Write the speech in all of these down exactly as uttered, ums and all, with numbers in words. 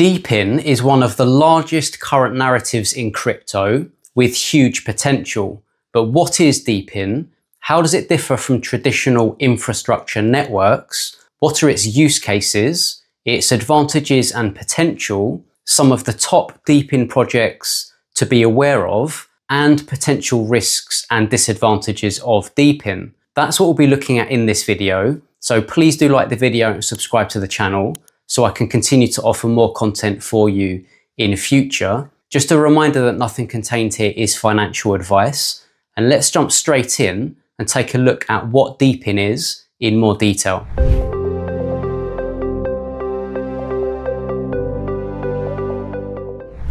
Deepin is one of the largest current narratives in crypto with huge potential. But what is Deepin? How does it differ from traditional infrastructure networks? What are its use cases, its advantages and potential, some of the top Deepin projects to be aware of, and potential risks and disadvantages of Deepin? That's what we'll be looking at in this video. So please do like the video and subscribe to the channel so I can continue to offer more content for you in future. Just a reminder that nothing contained here is financial advice. And let's jump straight in and take a look at what Deepin is in more detail.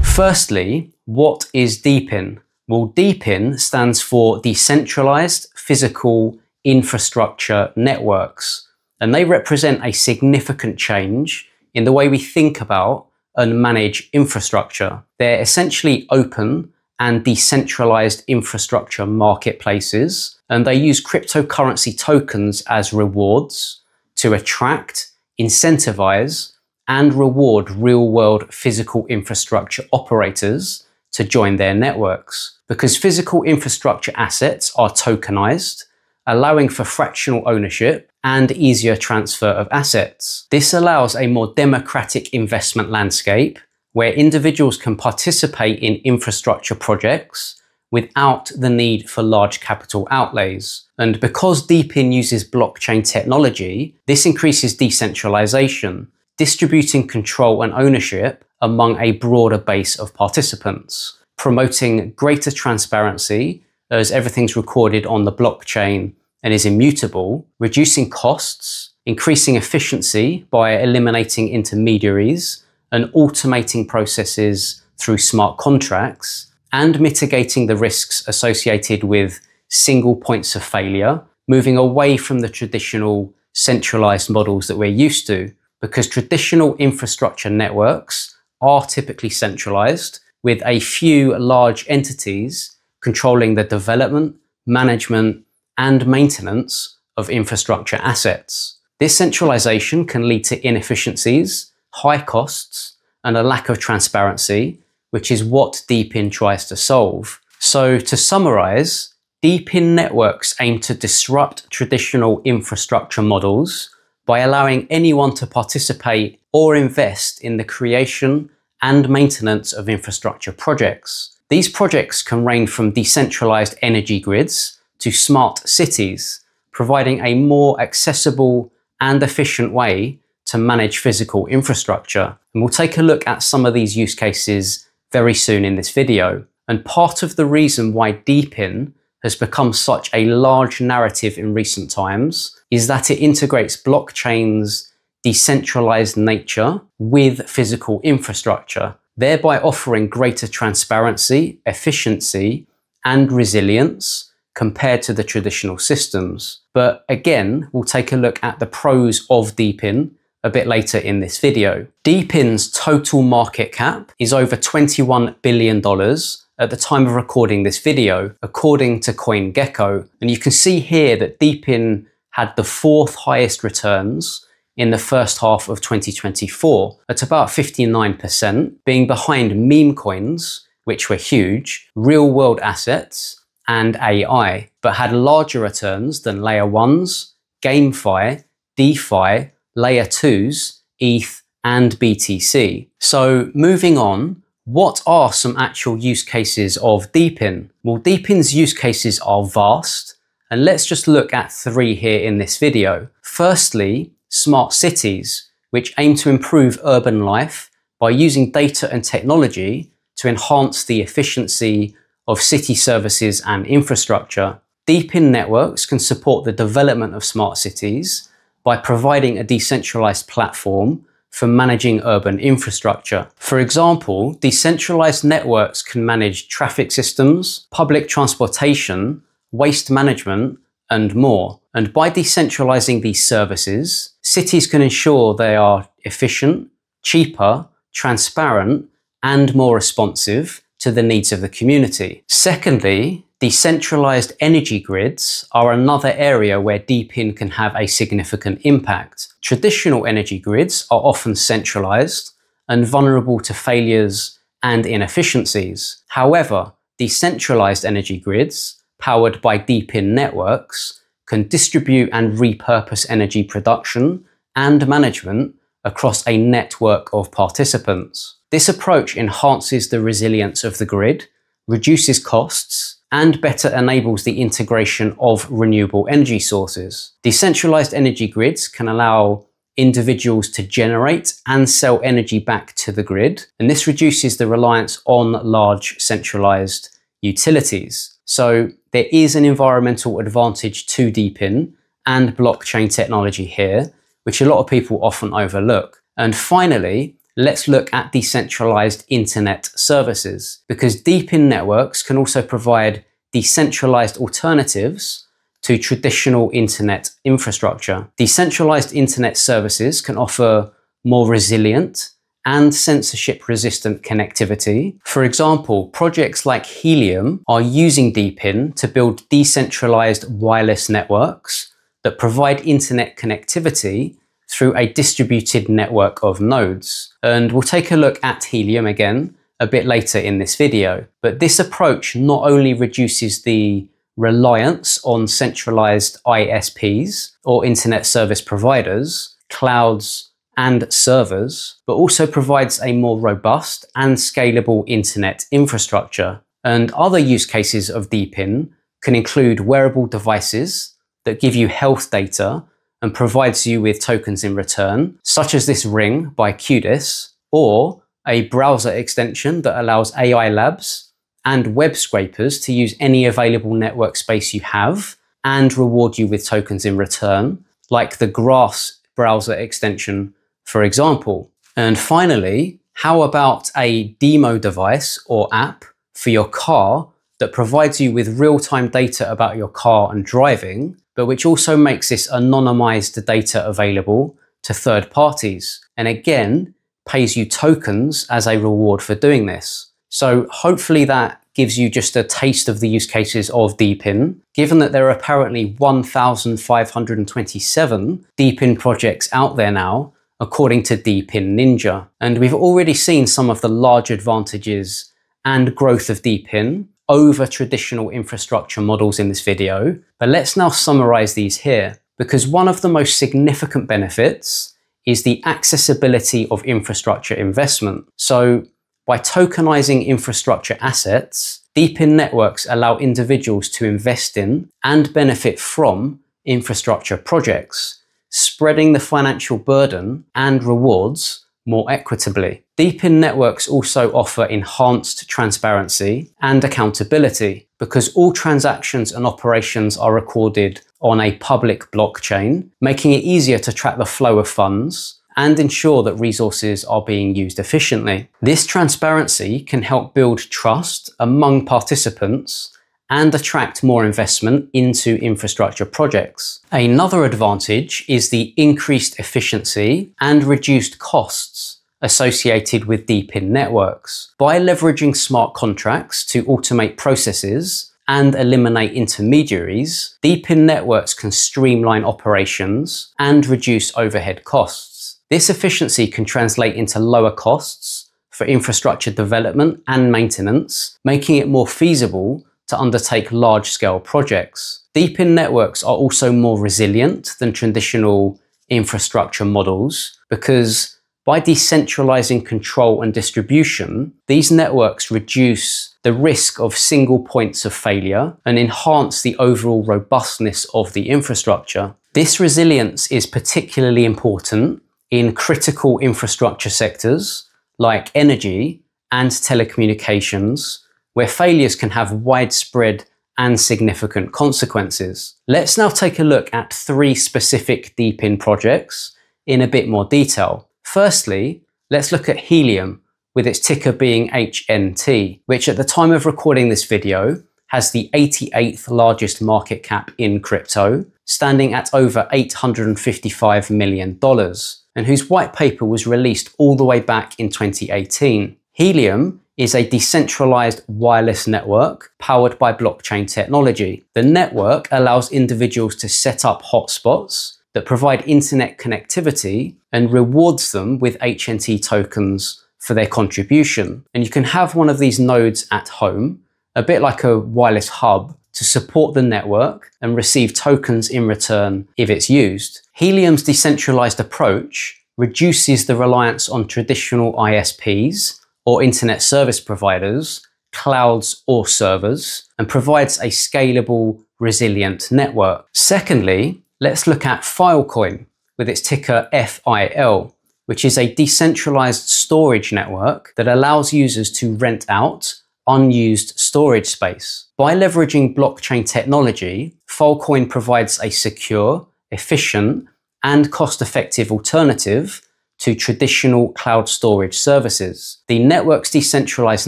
Firstly, what is Deepin? Well, Deepin stands for Decentralized Physical Infrastructure Networks, and they represent a significant change in the way we think about and manage infrastructure. They're essentially open and decentralized infrastructure marketplaces, and they use cryptocurrency tokens as rewards to attract, incentivize, and reward real-world physical infrastructure operators to join their networks. Because physical infrastructure assets are tokenized, allowing for fractional ownership and easier transfer of assets. This allows a more democratic investment landscape where individuals can participate in infrastructure projects without the need for large capital outlays. And because Deepin uses blockchain technology, this increases decentralization, distributing control and ownership among a broader base of participants, promoting greater transparency as everything's recorded on the blockchain and is immutable, reducing costs, increasing efficiency by eliminating intermediaries and automating processes through smart contracts, and mitigating the risks associated with single points of failure, moving away from the traditional centralized models that we're used to, because traditional infrastructure networks are typically centralized with a few large entities controlling the development, management, and maintenance of infrastructure assets. This centralization can lead to inefficiencies, high costs, and a lack of transparency, which is what Deepin tries to solve. So to summarize, Deepin networks aim to disrupt traditional infrastructure models by allowing anyone to participate or invest in the creation and maintenance of infrastructure projects. These projects can range from decentralized energy grids to smart cities, providing a more accessible and efficient way to manage physical infrastructure. And we'll take a look at some of these use cases very soon in this video. And part of the reason why Deepin has become such a large narrative in recent times is that it integrates blockchain's decentralized nature with physical infrastructure, thereby offering greater transparency, efficiency, and resilience compared to the traditional systems. But again, we'll take a look at the pros of Deepin a bit later in this video. Deepin's total market cap is over twenty-one billion dollars at the time of recording this video, according to CoinGecko. And you can see here that Deepin had the fourth highest returns in the first half of twenty twenty-four, at about fifty-nine percent, being behind meme coins, which were huge, real-world assets, and A I, but had larger returns than Layer one's, GameFi, DeFi, Layer two's, E T H, and B T C. So moving on, what are some actual use cases of Deepin? Well, Deepin's use cases are vast, and let's just look at three here in this video. Firstly, smart cities, which aim to improve urban life by using data and technology to enhance the efficiency of city services and infrastructure. Deepin networks can support the development of smart cities by providing a decentralized platform for managing urban infrastructure. For example, decentralized networks can manage traffic systems, public transportation, waste management, and more. And by decentralizing these services, cities can ensure they are efficient, cheaper, transparent, and more responsive to the needs of the community. Secondly, decentralized energy grids are another area where Deepin can have a significant impact. Traditional energy grids are often centralized and vulnerable to failures and inefficiencies. However, decentralized energy grids, powered by deep-in networks, can distribute and repurpose energy production and management across a network of participants. This approach enhances the resilience of the grid, reduces costs, and better enables the integration of renewable energy sources. Decentralized energy grids can allow individuals to generate and sell energy back to the grid, and this reduces the reliance on large centralized utilities. So there is an environmental advantage to DeepIn and blockchain technology here, which a lot of people often overlook. And finally, let's look at decentralized internet services, because DeepIn networks can also provide decentralized alternatives to traditional internet infrastructure. Decentralized internet services can offer more resilient and censorship-resistant connectivity. For example, projects like Helium are using DeepIn to build decentralized wireless networks that provide internet connectivity through a distributed network of nodes. And we'll take a look at Helium again a bit later in this video. But this approach not only reduces the reliance on centralized I S Ps or internet service providers, clouds, and servers, but also provides a more robust and scalable internet infrastructure. And other use cases of DeepIn can include wearable devices that give you health data and provides you with tokens in return, such as this ring by Cudis, or a browser extension that allows A I labs and web scrapers to use any available network space you have and reward you with tokens in return, like the Grass browser extension, for example. And finally, how about a demo device or app for your car that provides you with real-time data about your car and driving, but which also makes this anonymized data available to third parties, and again, pays you tokens as a reward for doing this. So hopefully that gives you just a taste of the use cases of DeepIn. Given that there are apparently one thousand five hundred twenty-seven DeepIn projects out there now, according to DeepIn Ninja. And we've already seen some of the large advantages and growth of DeepIn over traditional infrastructure models in this video, but let's now summarize these here, because one of the most significant benefits is the accessibility of infrastructure investment. So by tokenizing infrastructure assets, DeepIn networks allow individuals to invest in and benefit from infrastructure projects, spreading the financial burden and rewards more equitably. DeepIn networks also offer enhanced transparency and accountability, because all transactions and operations are recorded on a public blockchain, making it easier to track the flow of funds and ensure that resources are being used efficiently. This transparency can help build trust among participants and attract more investment into infrastructure projects. Another advantage is the increased efficiency and reduced costs associated with DeepIn networks. By leveraging smart contracts to automate processes and eliminate intermediaries, DeepIn networks can streamline operations and reduce overhead costs. This efficiency can translate into lower costs for infrastructure development and maintenance, making it more feasible to undertake large-scale projects. DeepIn networks are also more resilient than traditional infrastructure models, because by decentralizing control and distribution, these networks reduce the risk of single points of failure and enhance the overall robustness of the infrastructure. This resilience is particularly important in critical infrastructure sectors like energy and telecommunications, where failures can have widespread and significant consequences. Let's now take a look at three specific DeepIn projects in a bit more detail. Firstly, let's look at Helium, with its ticker being H N T, which at the time of recording this video has the eighty-eighth largest market cap in crypto, standing at over eight hundred fifty-five million dollars, and whose white paper was released all the way back in twenty eighteen. Helium is a decentralized wireless network powered by blockchain technology. The network allows individuals to set up hotspots that provide internet connectivity and rewards them with H N T tokens for their contribution. And you can have one of these nodes at home, a bit like a wireless hub, to support the network and receive tokens in return if it's used. Helium's decentralized approach reduces the reliance on traditional I S Ps or internet service providers, clouds or servers, and provides a scalable, resilient network. Secondly, let's look at Filecoin with its ticker F I L, which is a decentralized storage network that allows users to rent out unused storage space. By leveraging blockchain technology, Filecoin provides a secure, efficient, and cost-effective alternative to traditional cloud storage services. The network's decentralized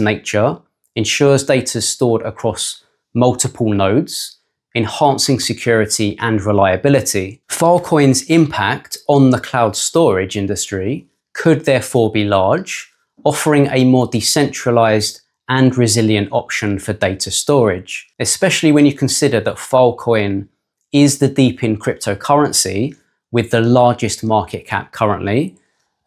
nature ensures data is stored across multiple nodes, enhancing security and reliability. Filecoin's impact on the cloud storage industry could therefore be large, offering a more decentralized and resilient option for data storage, especially when you consider that Filecoin is the deep in cryptocurrency with the largest market cap currently,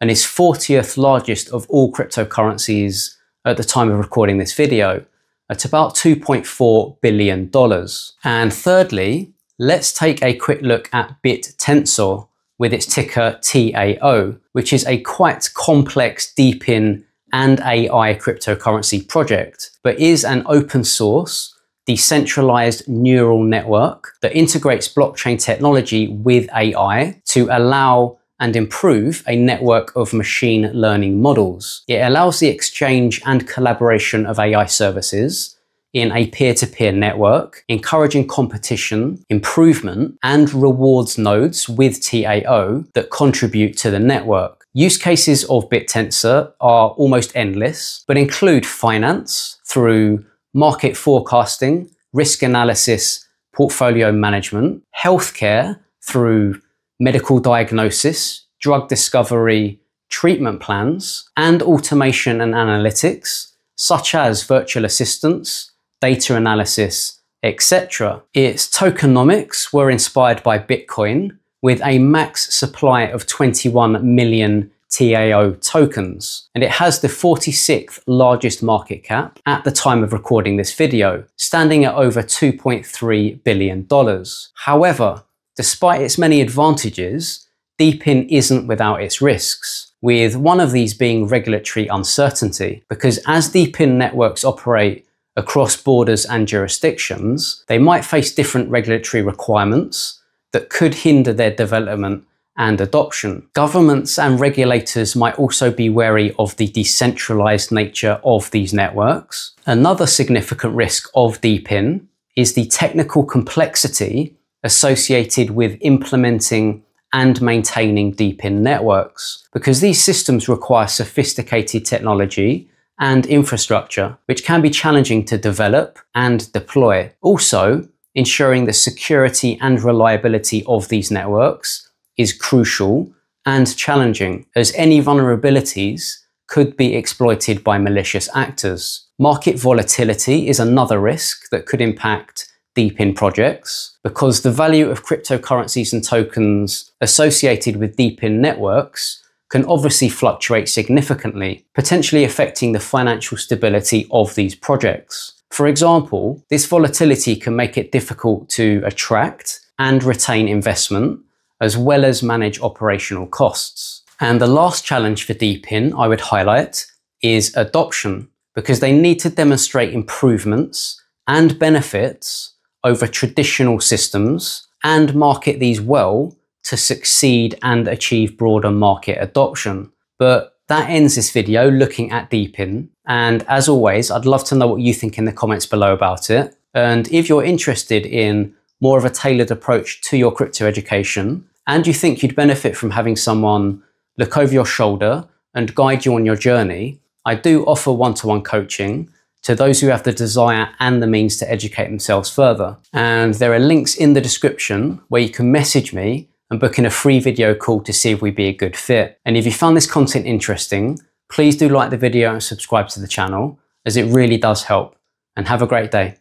and is fortieth largest of all cryptocurrencies at the time of recording this video, at about two point four billion dollars. And thirdly, let's take a quick look at Bittensor with its ticker T A O, which is a quite complex DePIN and A I cryptocurrency project, but is an open source, decentralized neural network that integrates blockchain technology with A I to allow and improve a network of machine learning models. It allows the exchange and collaboration of A I services in a peer-to-peer network, encouraging competition, improvement, and rewards nodes with T A O that contribute to the network. Use cases of Bittensor are almost endless, but include finance through market forecasting, risk analysis, portfolio management, healthcare through medical diagnosis, drug discovery, treatment plans, and automation and analytics, such as virtual assistants, data analysis, et cetera. Its tokenomics were inspired by Bitcoin, with a max supply of twenty-one million T A O tokens, and it has the forty-sixth largest market cap at the time of recording this video, standing at over two point three billion dollars. However, despite its many advantages, DePIN isn't without its risks, with one of these being regulatory uncertainty, because as DePIN networks operate across borders and jurisdictions, they might face different regulatory requirements that could hinder their development and adoption. Governments and regulators might also be wary of the decentralized nature of these networks. Another significant risk of DePIN is the technical complexity associated with implementing and maintaining DePIN networks, because these systems require sophisticated technology and infrastructure, which can be challenging to develop and deploy. Also, ensuring the security and reliability of these networks is crucial and challenging, as any vulnerabilities could be exploited by malicious actors. Market volatility is another risk that could impact DePIN projects, because the value of cryptocurrencies and tokens associated with DePIN networks can obviously fluctuate significantly, potentially affecting the financial stability of these projects. For example, this volatility can make it difficult to attract and retain investment, as well as manage operational costs. And the last challenge for DePIN I would highlight is adoption, because they need to demonstrate improvements and benefits over traditional systems and market these well to succeed and achieve broader market adoption. But that ends this video looking at DePIN, and as always, I'd love to know what you think in the comments below about it. And if you're interested in more of a tailored approach to your crypto education, and you think you'd benefit from having someone look over your shoulder and guide you on your journey, I do offer one-to-one coaching to those who have the desire and the means to educate themselves further. And there are links in the description where you can message me and book in a free video call to see if we'd be a good fit. And if you found this content interesting, please do like the video and subscribe to the channel, as it really does help. And have a great day.